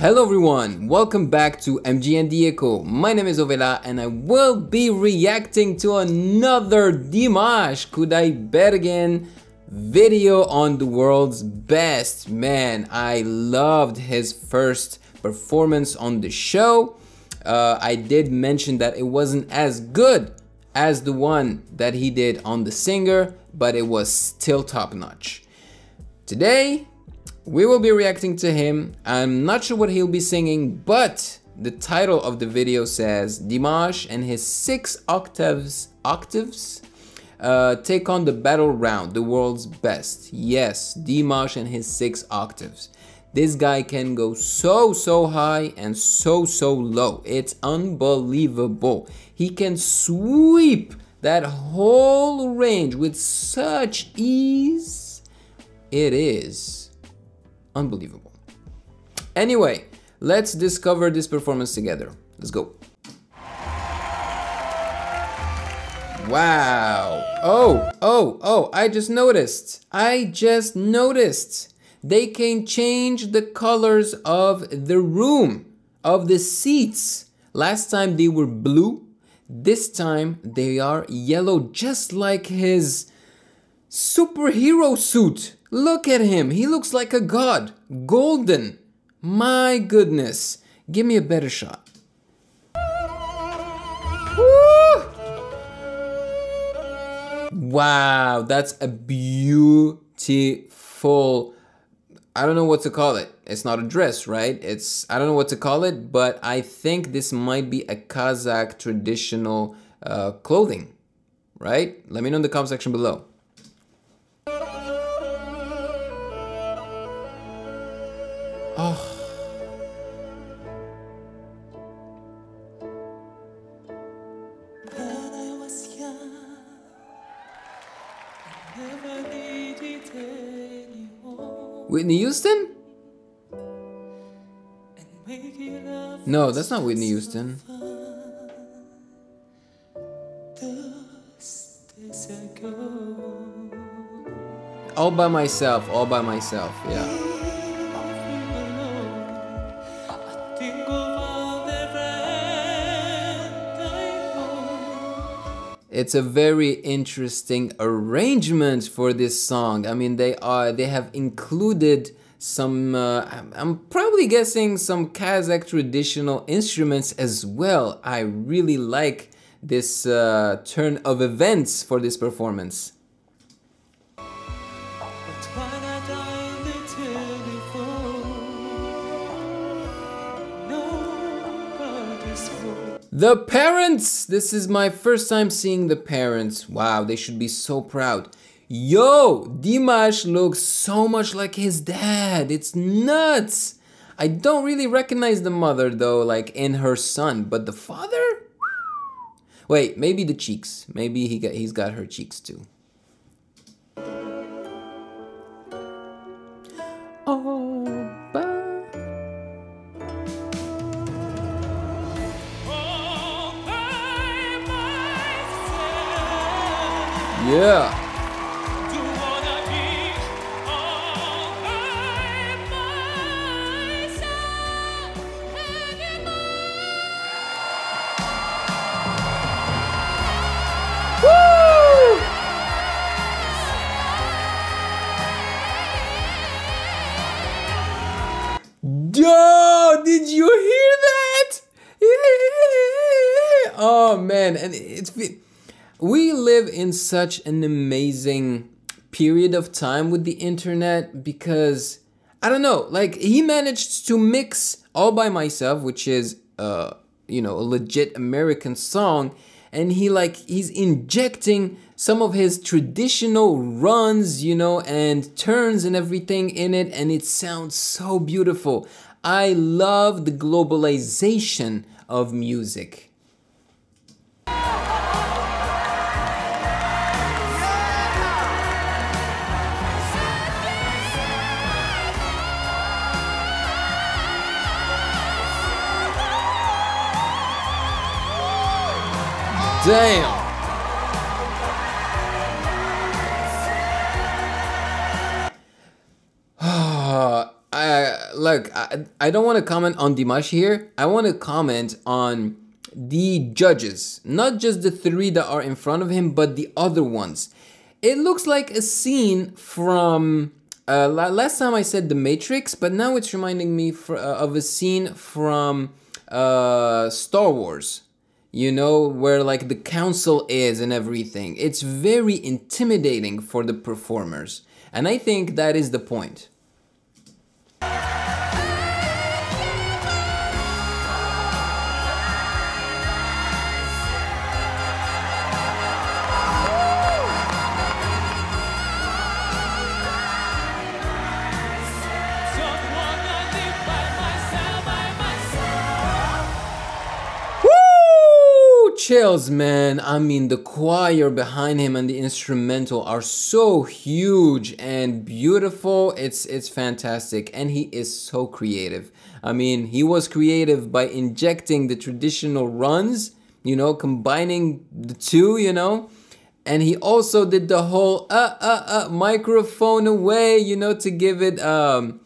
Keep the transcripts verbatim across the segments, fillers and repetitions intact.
Hello everyone, welcome back to M G N The Echo. My name is Ovela and I will be reacting to another Dimash Kudaibergen video on The World's Best. Man, I loved his first performance on the show. Uh, I did mention that it wasn't as good as the one that he did on The Singer, but it was still top-notch. Today, we will be reacting to him. I'm not sure what he'll be singing, but the title of the video says Dimash and his six octaves octaves uh, take on the battle round, the world's best. Yes, Dimash and his six octaves. This guy can go so, so high and so, so low. It's unbelievable. He can sweep that whole range with such ease. It is unbelievable. Anyway, let's discover this performance together. Let's go. Wow. Oh, oh, oh, I just noticed. I just noticed. They can change the colors of the room, of the seats. Last time they were blue. This time they are yellow, just like his superhero suit. Look at him, he looks like a god, golden. My goodness, give me a better shot. Woo! Wow, that's a beautiful, I don't know what to call it. It's not a dress, right? It's, I don't know what to call it, but I think this might be a Kazakh traditional uh, clothing, right? Let me know in the comment section below. Oh. Whitney Houston? No, that's not Whitney Houston. All by myself, all by myself, yeah. It's a very interesting arrangement for this song. I mean, they are they have included some, uh, I'm probably guessing some Kazakh traditional instruments as well. I really like this uh, turn of events for this performance. The parents! This is my first time seeing the parents. Wow, they should be so proud. Yo, Dimash looks so much like his dad. It's nuts. I don't really recognize the mother though, like in her son, but the father? Wait, maybe the cheeks. Maybe he got, he's got her cheeks too. Oh, bye. Yeah. Do wanna be all by myself, hanging on. Woo! Yo, did you hear that? Yeah. Oh man, and it's we live in such an amazing period of time with the internet because, I don't know, like he managed to mix All By Myself, which is, uh, you know, a legit American song. And he like, he's injecting some of his traditional runs, you know, and turns and everything in it. And it sounds so beautiful. I love the globalization of music. Damn. I, look, I, I don't want to comment on Dimash here. I want to comment on the judges, not just the three that are in front of him, but the other ones. It looks like a scene from uh, last time I said The Matrix, but now it's reminding me for, uh, of a scene from uh, Star Wars. You know, where like the council is and everything. It's very intimidating for the performers, and I think that is the point. Chills, man. I mean, the choir behind him and the instrumental are so huge and beautiful. It's it's fantastic, and he is so creative. I mean, he was creative by injecting the traditional runs, you know, combining the two, you know, and he also did the whole uh uh uh microphone away, you know, to give it um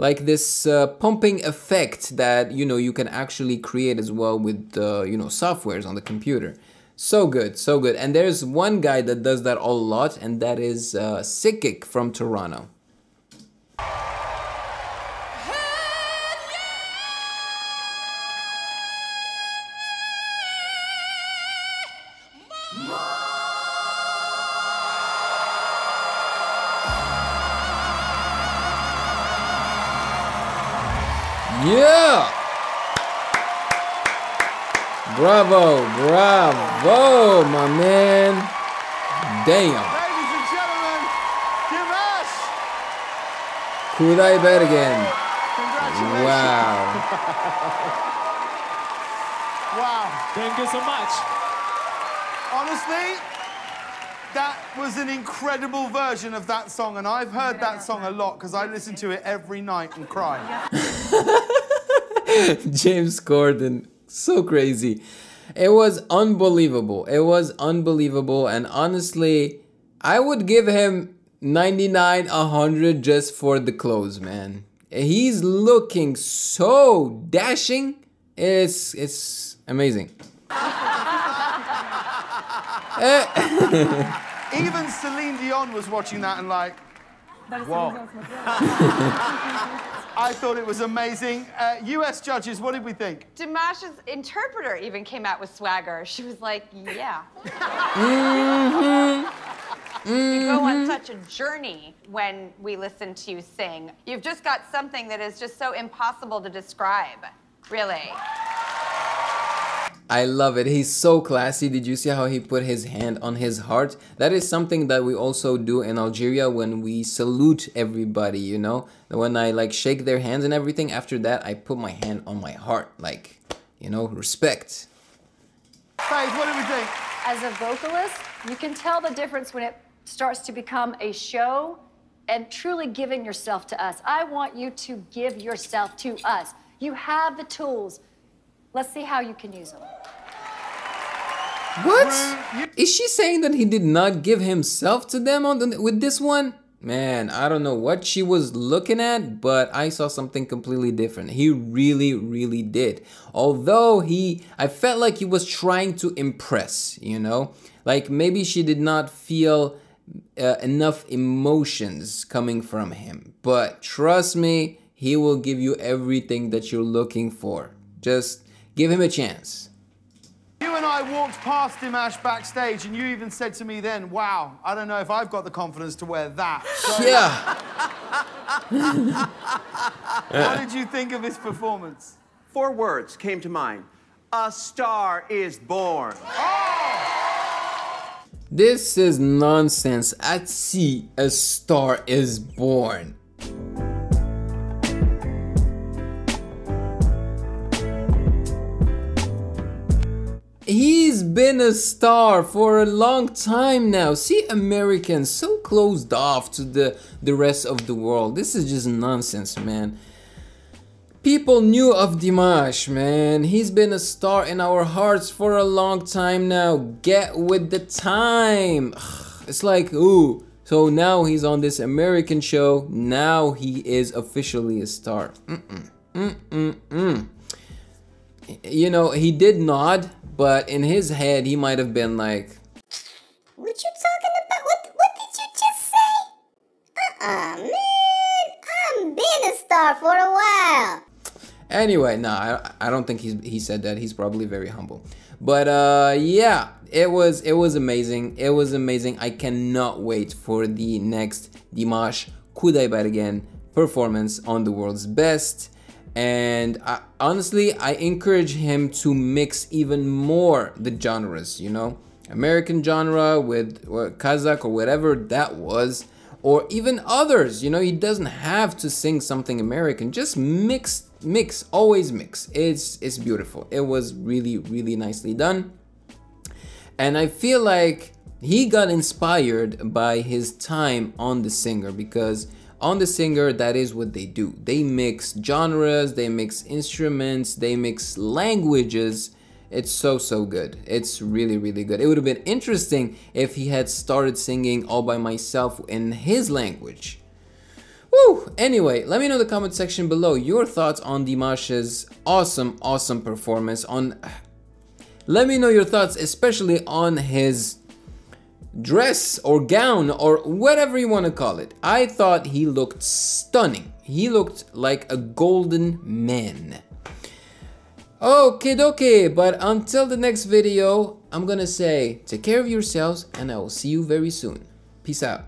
like this uh, pumping effect that, you know, you can actually create as well with, uh, you know, softwares on the computer. So good, so good. And there's one guy that does that a lot, and that is uh, Sickick from Toronto. Yeah! Bravo, bravo, my man. Damn. Ladies and gentlemen, Dimash Kudaibergen. Wow. Wow. Thank you so much. Honestly, that was an incredible version of that song, and I've heard that song a lot because I listen to it every night and cry. James Corden, so crazy. It was unbelievable. It was unbelievable, and honestly, I would give him ninety-nine, one hundred just for the clothes, man. He's looking so dashing. It's it's amazing. Even Celine Dion was watching that and like, whoa. I thought it was amazing. Uh, U S judges, what did we think? Dimash's interpreter even came out with swagger. She was like, yeah. Mm-hmm. You go on such a journey when we listen to you sing. You've just got something that is just so impossible to describe, really. I love it. He's so classy. Did you see how he put his hand on his heart? That is something that we also do in Algeria when we salute everybody, you know? When I like shake their hands and everything, after that, I put my hand on my heart, like, you know, respect. Guys, what do we think? As a vocalist, you can tell the difference when it starts to become a show and truly giving yourself to us. I want you to give yourself to us. You have the tools. Let's see how you can use them. What? Is she saying that he did not give himself to them on the, with this one? Man, I don't know what she was looking at, but I saw something completely different. He really, really did. Although he, I felt like he was trying to impress, you know? Like maybe she did not feel uh, enough emotions coming from him. But trust me, he will give you everything that you're looking for. Just give him a chance. You and I walked past Dimash backstage, and you even said to me then, wow, I don't know if I've got the confidence to wear that. So yeah. What did you think of his performance? Four words came to mind. A star is born. Oh! This is nonsense. At sea, a star is born. He's been a star for a long time now. See, Americans so closed off to the, the rest of the world. This is just nonsense, man. People knew of Dimash, man. He's been a star in our hearts for a long time now. Get with the time. It's like, ooh, So now he's on this American show. Now he is officially a star. Mm-mm, mm-mm, mm. You know, he did nod, but in his head, he might have been like, what you talking about? What, what did you just say? Uh-uh, man, I've been a star for a while. Anyway, no, I, I don't think he's, he said that. He's probably very humble. But uh, yeah, it was it was amazing. It was amazing. I cannot wait for the next Dimash Kudaibergen performance on The World's Best. And I, honestly, I encourage him to mix even more the genres, you know, American genre with or Kazakh or whatever that was, or even others, you know, he doesn't have to sing something American, just mix. Mix, always mix. It's it's beautiful. It was really, really nicely done. And I feel like he got inspired by his time on The Singer, because on The Singer, that is what they do. They mix genres, they mix instruments, they mix languages. It's so, so good. It's really, really good. It would have been interesting if he had started singing All By Myself in his language. Woo! Anyway, let me know in the comment section below your thoughts on Dimash's awesome, awesome performance. On, let me know your thoughts, especially on his dress or gown or whatever you want to call it. I thought he looked stunning. He looked like a golden man. Okie dokie, but until the next video, I'm gonna say take care of yourselves, and I will see you very soon. Peace out.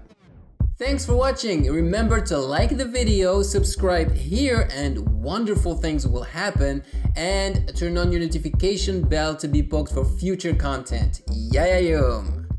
Thanks for watching. Remember to like the video, subscribe here, and wonderful things will happen. And turn on your notification bell to be poked for future content. Yayayum!